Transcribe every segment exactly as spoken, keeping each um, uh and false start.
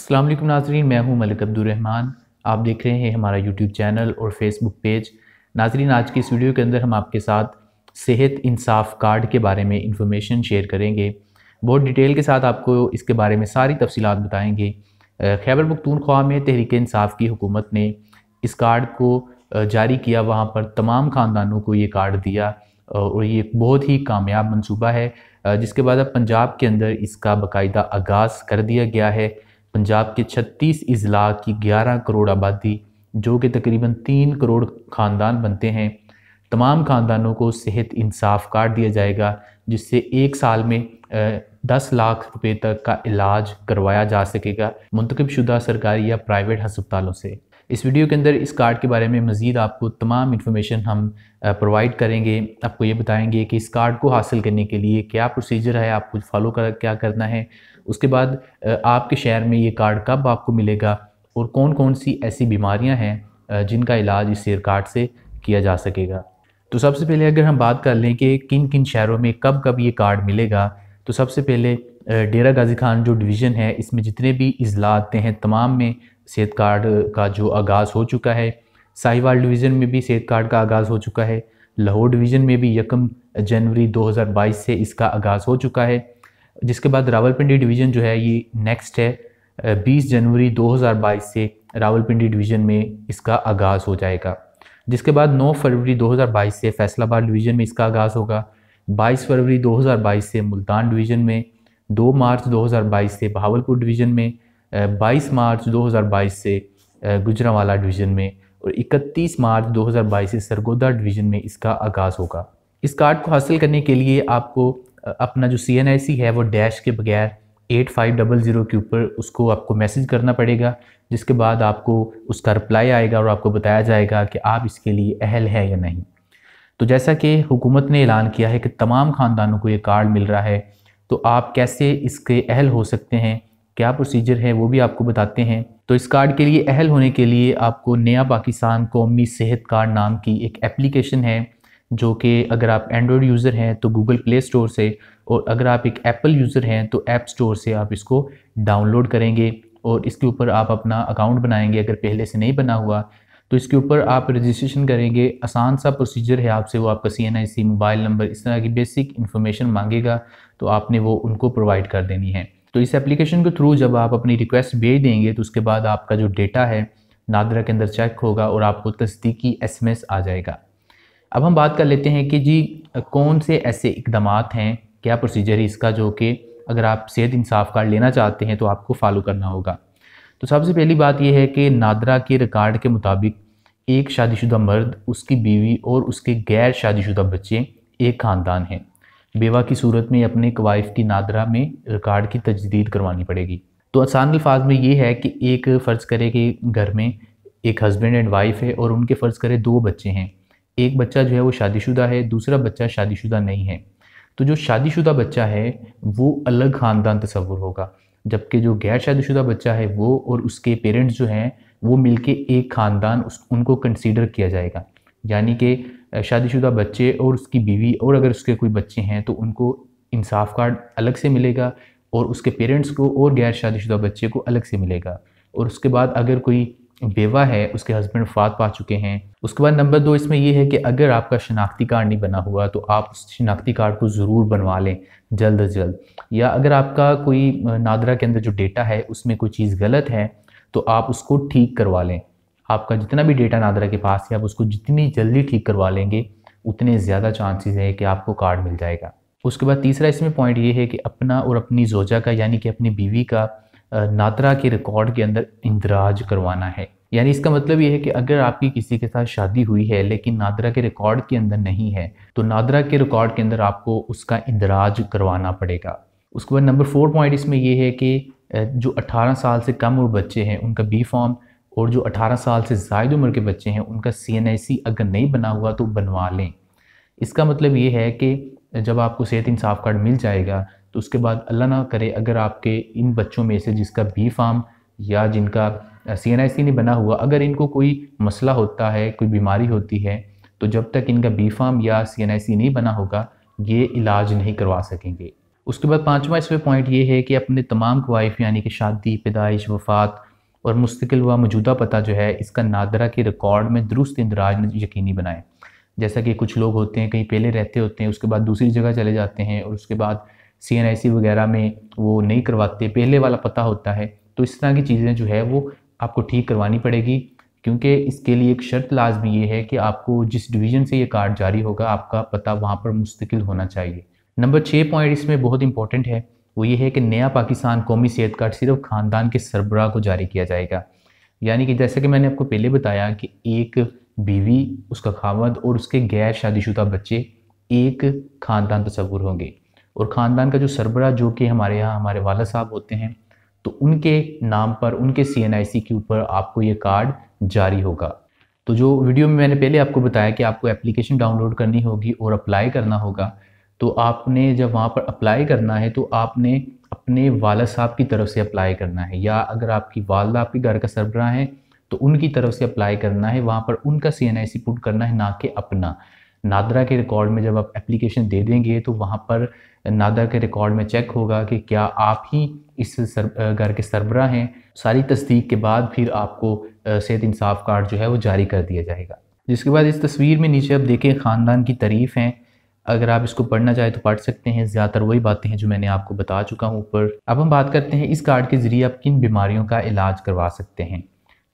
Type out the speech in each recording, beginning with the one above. अस्सलाम वालेकुम नाजरीन, मैं हूं मलिक अब्दुर रहमान। आप देख रहे हैं हमारा यूट्यूब चैनल और फेसबुक पेज। नाजरीन, आज की इस वीडियो के अंदर हम आपके साथ सेहत इंसाफ कार्ड के बारे में इंफॉर्मेशन शेयर करेंगे। बहुत डिटेल के साथ आपको इसके बारे में सारी तफसीलात बताएंगे। खैबर पख्तूनख्वा में तहरीक इंसाफ की हुकूमत ने इस कार्ड को जारी किया, वहाँ पर तमाम ख़ानदानों को ये कार्ड दिया और ये एक बहुत ही कामयाब मंसूबा है, जिसके बाद अब पंजाब के अंदर इसका बाकायदा आगाज़ कर दिया गया है। पंजाब के छत्तीस अजला की ग्यारह करोड़ आबादी, जो कि तकरीबन तीन करोड़ ख़ानदान बनते हैं, तमाम ख़ानदानों को सेहत इंसाफ कार्ड दिया जाएगा, जिससे एक साल में दस लाख रुपए तक का इलाज करवाया जा सकेगा मुंतखब शुदा सरकारी या प्राइवेट हस्पतालों से। इस वीडियो के अंदर इस कार्ड के बारे में मज़ीद आपको तमाम इन्फॉर्मेशन हम प्रोवाइड करेंगे। आपको ये बताएंगे कि इस कार्ड को हासिल करने के लिए क्या प्रोसीजर है, आपको फॉलो कर क्या करना है, उसके बाद आपके शहर में ये कार्ड कब आपको मिलेगा और कौन कौन सी ऐसी बीमारियाँ हैं जिनका इलाज इस कार्ड से किया जा सकेगा। तो सबसे पहले अगर हम बात कर लें कि किन किन शहरों में कब कब ये कार्ड मिलेगा, तो सबसे पहले डेरा गाजी खान जो डिवीज़न है, इसमें जितने भी अजला आते हैं तमाम में सेहत कार्ड का जो आगाज़ हो चुका है। साहिवाल डिवीज़न में भी सेहत कार्ड का आगाज़ हो चुका है। लाहौर डिवीज़न में भी यकम जनवरी दो हज़ार बाईस से इसका आगाज़ हो चुका है। जिसके बाद रावलपिंडी डिवीज़न जो है ये नेक्स्ट है, बीस जनवरी दो हज़ार बाईस से रावलपिंडी डिवीज़न में इसका आगाज़ हो जाएगा। जिसके बाद नौ फरवरी दो हज़ार बाईस से फैसलाबाद डिवीज़न में इसका आगाज़ होगा। बाईस फरवरी दो हज़ार बाईस से मुल्तान डिवीज़न में, दो मार्च दो हज़ार बाईस से बहावलपुर डिवीज़न में, बाईस मार्च दो हज़ार बाईस से गुजरांवाला डिवीज़न में और इकतीस मार्च दो हज़ार बाईस से सरगोदा डिवीज़न में इसका आगाज़ होगा। इस कार्ड को हासिल करने के लिए आपको अपना जो सी एन आई सी है वो डैश के बगैर एट फाइव डबल ज़ीरो के ऊपर उसको आपको मैसेज करना पड़ेगा, जिसके बाद आपको उसका रिप्लाई आएगा और आपको बताया जाएगा कि आप इसके लिए अहल है या नहीं। तो जैसा कि हुकूमत ने ऐलान किया है कि तमाम ख़ानदानों को ये कार्ड मिल रहा है, तो आप कैसे इसके अहल हो सकते हैं, क्या प्रोसीजर है, वो भी आपको बताते हैं। तो इस कार्ड के लिए अहल होने के लिए आपको नया पाकिस्तान कौमी सेहत कार्ड नाम की एक एप्लीकेशन है, जो कि अगर आप एंड्रॉयड यूज़र हैं तो गूगल प्ले स्टोर से, और अगर आप एक एप्पल यूज़र हैं तो ऐप स्टोर से आप इसको डाउनलोड करेंगे और इसके ऊपर आप अपना अकाउंट बनाएंगे। अगर पहले से नहीं बना हुआ तो इसके ऊपर आप रजिस्ट्रेशन करेंगे। आसान सा प्रोसीजर है आपसे, वो आपका C N I C, mobile number, इस तरह की बेसिक इन्फॉर्मेशन मांगेगा, तो आपने वो उनको प्रोवाइड कर देनी है। तो इस एप्लीकेशन के थ्रू जब आप अपनी रिक्वेस्ट भेज देंगे तो उसके बाद आपका जो डेटा है नादरा के अंदर चेक होगा और आपको तस्दीकी एस एम एस आ जाएगा। अब हम बात कर लेते हैं कि जी कौन से ऐसे इकदाम हैं, क्या प्रोसीजर है इसका, जो कि अगर आप सेहत इंसाफ कार्ड लेना चाहते हैं तो आपको फॉलो करना होगा। तो सबसे पहली बात यह है कि नादरा के रिकॉर्ड के मुताबिक एक शादीशुदा मर्द, उसकी बीवी और उसके गैर शादीशुदा बच्चे एक ख़ानदान हैं। बेवा की सूरत में अपने कवायफ की नादरा में रिकॉर्ड की तजदीद करवानी पड़ेगी। तो आसान अल्फाज में ये है कि एक फ़र्ज़ करे कि घर में एक हस्बैंड एंड वाइफ है और उनके फ़र्ज़ करे दो बच्चे हैं। एक बच्चा जो है वो शादीशुदा है, दूसरा बच्चा शादीशुदा नहीं है। तो जो शादीशुदा बच्चा है वो अलग ख़ानदान तस्वुर होगा, जबकि जो गैर शादीशुदा बच्चा है वो और उसके पेरेंट्स जो हैं वो मिलके एक ख़ानदान उनको कंसीडर किया जाएगा। यानी कि शादीशुदा बच्चे और उसकी बीवी और अगर उसके कोई बच्चे हैं तो उनको इंसाफ कार्ड अलग से मिलेगा और उसके पेरेंट्स को और गैर शादीशुदा बच्चे को अलग से मिलेगा। और उसके बाद अगर कोई बेवा है, उसके हस्बैंड वफात पा चुके हैं। उसके बाद नंबर दो इसमें यह है कि अगर आपका शनाख्ती कार्ड नहीं बना हुआ तो आप उस शनाख्ती कार्ड को ज़रूर बनवा लें जल्द अज जल्द, या अगर आपका कोई नादरा के अंदर जो डेटा है उसमें कोई चीज़ गलत है तो आप उसको ठीक करवा लें। आपका जितना भी डेटा नादरा के पास है आप उसको जितनी जल्दी ठीक करवा लेंगे उतने ज़्यादा चांसेस है कि आपको कार्ड मिल जाएगा। उसके बाद तीसरा इसमें पॉइंट ये है कि अपना और अपनी जोजा का, यानी कि अपनी बीवी का नादरा के रिकॉर्ड के अंदर इंदराज करवाना है। यानी इसका मतलब यह है कि अगर आपकी किसी के साथ शादी हुई है लेकिन नादरा के रिकॉर्ड के अंदर नहीं है तो नादरा के रिकॉर्ड के अंदर आपको उसका इंदराज करवाना पड़ेगा। उसके बाद नंबर फोर पॉइंट इसमें यह है कि जो अठारह साल से कम उम्र बच्चे हैं उनका बी फॉर्म, और जो अठारह साल से ज़ायद उम्र के बच्चे हैं उनका सी एन आई सी अगर नहीं बना हुआ तो बनवा लें। इसका मतलब ये है कि जब आपको सेहत इंसाफ कार्ड मिल जाएगा तो उसके बाद अल्लाह ना करे अगर आपके इन बच्चों में से जिसका बी फार्म या जिनका सी एन आई सी नहीं बना हुआ, अगर इनको कोई मसला होता है, कोई बीमारी होती है, तो जब तक इनका बी फार्म या सी एन आई सी नहीं बना होगा ये इलाज नहीं करवा सकेंगे। उसके बाद पाँचवा इसमें पॉइंट ये है कि अपने तमाम ख्वाहिफ यानी कि शादी, पैदाइश, वफ़ात और मुस्तकिल व मौजूदा पता जो है इसका नादरा के रिकॉर्ड में दुरुस्त इंदराज यकीनी बनाएं। जैसा कि कुछ लोग होते हैं कहीं पहले रहते होते हैं उसके बाद दूसरी जगह चले जाते हैं और उसके बाद सी एन आई सी वगैरह में वो नहीं करवाते, पहले वाला पता होता है, तो इस तरह की चीज़ें जो है वो आपको ठीक करवानी पड़ेगी, क्योंकि इसके लिए एक शर्त लाजमी ये है कि आपको जिस डिवीज़न से ये कार्ड जारी होगा आपका पता वहाँ पर मुस्तकिल होना चाहिए। नंबर छः पॉइंट इसमें बहुत इंपॉर्टेंट है, वो ये है कि नया पाकिस्तान कौमी सेहत कार्ड सिर्फ ख़ानदान के सरबराह को जारी किया जाएगा। यानी कि जैसा कि मैंने आपको पहले बताया कि एक बीवी, उसका खावंद और उसके गैर शादीशुदा बच्चे एक ख़ानदान तस्वुर होंगे और ख़ानदान का जो सरबराह जो कि हमारे यहाँ हमारे वाला साहब होते हैं तो उनके नाम पर उनके सी एन आई सी के ऊपर आपको ये कार्ड जारी होगा। तो जो वीडियो में मैंने पहले आपको बताया कि आपको एप्लीकेशन डाउनलोड करनी होगी और अप्लाई करना होगा, तो आपने जब वहाँ पर अप्लाई करना है तो आपने अपने वाला साहब की तरफ से अप्लाई करना है, या अगर आपकी वालदा आपके घर का सरबराह है तो उनकी तरफ से अप्लाई करना है, वहाँ पर उनका सी एन आई सी पुट करना है, ना कि अपना। नादरा के रिकॉर्ड में जब आप एप्लीकेशन दे देंगे तो वहाँ पर नादरा के रिकॉर्ड में चेक होगा कि क्या आप ही इस घर के सरबराह हैं। सारी तस्दीक के बाद फिर आपको सेहत इंसाफ कार्ड जो है वो जारी कर दिया जाएगा। जिसके बाद इस तस्वीर में नीचे आप देखें ख़ानदान की तारीफ़ हैं, अगर आप इसको पढ़ना चाहें तो पढ़ सकते हैं, ज़्यादातर वही बातें हैं जो मैंने आपको बता चुका हूँ ऊपर। अब हम बात करते हैं इस कार्ड के ज़रिए आप किन बीमारियों का इलाज करवा सकते हैं।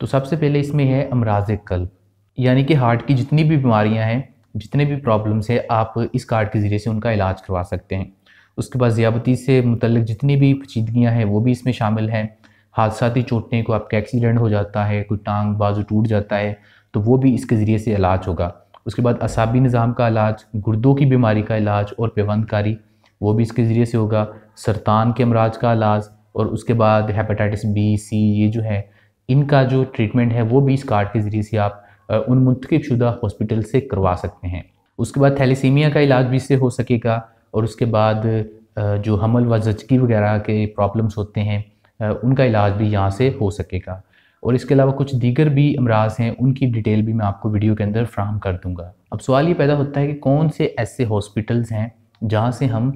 तो सबसे पहले इसमें है अमराज कल्ब, यानी कि हार्ट की जितनी भी बीमारियाँ हैं, जितने भी प्रॉब्लम्स है, आप इस कार्ड के ज़रिए से उनका इलाज करवा सकते हैं। उसके बाद ज़ियाबती से मुतल्लिक़ जितनी भी पेचीदगियाँ हैं वो भी इसमें शामिल हैं। हादसाती चोटें को आपका एक्सीडेंट हो जाता है, कोई टांग बाजू टूट जाता है तो वो भी इसके ज़रिए से इलाज होगा। उसके बाद असाबी निज़ाम का इलाज, गुर्दों की बीमारी का इलाज और पेवंदकारी वो भी इसके ज़रिए से होगा। सरतान के अमराज का इलाज और उसके बाद हेपेटाइटिस बी, सी, ये जो है इनका जो ट्रीटमेंट है वो भी इस कार्ड के ज़रिए से आप उन मुंतखब शुदा हॉस्पिटल से करवा सकते हैं। उसके बाद थैलेसीमिया का इलाज भी इससे हो सकेगा और उसके बाद जो हमल व जचगी वगैरह के प्रॉब्लम्स होते हैं उनका इलाज भी यहाँ से हो सकेगा। और इसके अलावा कुछ दीगर भी अमराज हैं, उनकी डिटेल भी मैं आपको वीडियो के अंदर फ्राहम कर दूँगा। अब सवाल ये पैदा होता है कि कौन से ऐसे हॉस्पिटल्स हैं जहाँ से हम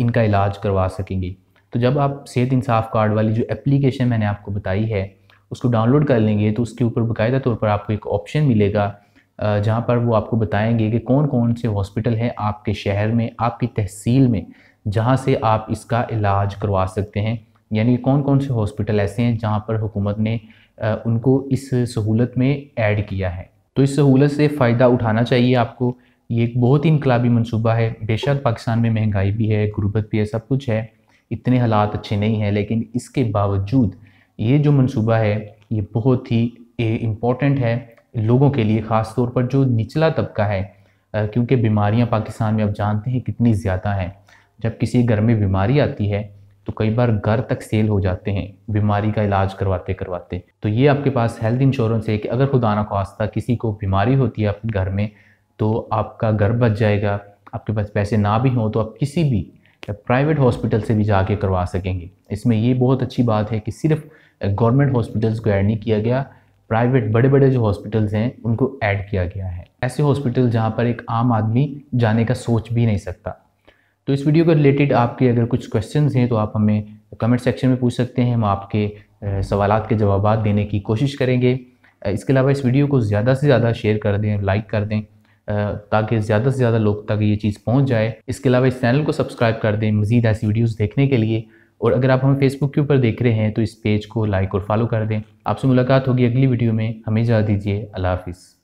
इनका इलाज करवा सकेंगे। तो जब आप सेहत इंसाफ कार्ड वाली जो एप्लीकेशन मैंने आपको बताई है उसको डाउनलोड कर लेंगे तो उसके ऊपर बाकायदा तौर पर आपको एक ऑप्शन मिलेगा जहां पर वो आपको बताएंगे कि कौन कौन से हॉस्पिटल हैं आपके शहर में, आपकी तहसील में, जहां से आप इसका इलाज करवा सकते हैं। यानी कौन कौन से हॉस्पिटल ऐसे हैं जहां पर हुकूमत ने उनको इस सहूलत में ऐड किया है। तो इस सहूलत से फ़ायदा उठाना चाहिए आपको। ये एक बहुत ही इनकलाबी मनसूबा है। बेशक पाकिस्तान में महंगाई भी है, गुरबत भी है, सब कुछ है, इतने हालात अच्छे नहीं हैं, लेकिन इसके बावजूद ये जो मनसूबा है ये बहुत ही इम्पॉर्टेंट है लोगों के लिए, ख़ास तौर पर जो निचला तबका है, क्योंकि बीमारियां पाकिस्तान में आप जानते हैं कितनी ज़्यादा हैं। जब किसी घर में बीमारी आती है तो कई बार घर तक सेल हो जाते हैं बीमारी का इलाज करवाते करवाते। तो ये आपके पास हेल्थ इंश्योरेंस है कि अगर खुदा ना ख्वास्ता किसी को बीमारी होती है आपके घर में तो आपका घर बच जाएगा। आपके पास पैसे ना भी हों तो आप किसी भी प्राइवेट हॉस्पिटल से भी जाके करवा सकेंगे। इसमें ये बहुत अच्छी बात है कि सिर्फ गवर्नमेंट हॉस्पिटल्स को ऐड नहीं किया गया, प्राइवेट बड़े बड़े जो हॉस्पिटल्स हैं उनको ऐड किया गया है, ऐसे हॉस्पिटल जहां पर एक आम आदमी जाने का सोच भी नहीं सकता। तो इस वीडियो के रिलेटेड आपके अगर कुछ क्वेश्चंस हैं तो आप हमें कमेंट सेक्शन में पूछ सकते हैं, हम आपके सवालात के जवाब देने की कोशिश करेंगे। इसके अलावा इस वीडियो को ज़्यादा से ज़्यादा शेयर कर दें, लाइक कर दें ताकि ज़्यादा से ज़्यादा लोग तक ये चीज़ पहुंच जाए। इसके अलावा इस चैनल को सब्सक्राइब कर दें मज़ीद ऐसी वीडियोस देखने के लिए, और अगर आप हमें फेसबुक के ऊपर देख रहे हैं तो इस पेज को लाइक और फॉलो कर दें। आपसे मुलाकात होगी अगली वीडियो में, हमें इजाज़त दीजिए, अल्लाह हाफ़िज़।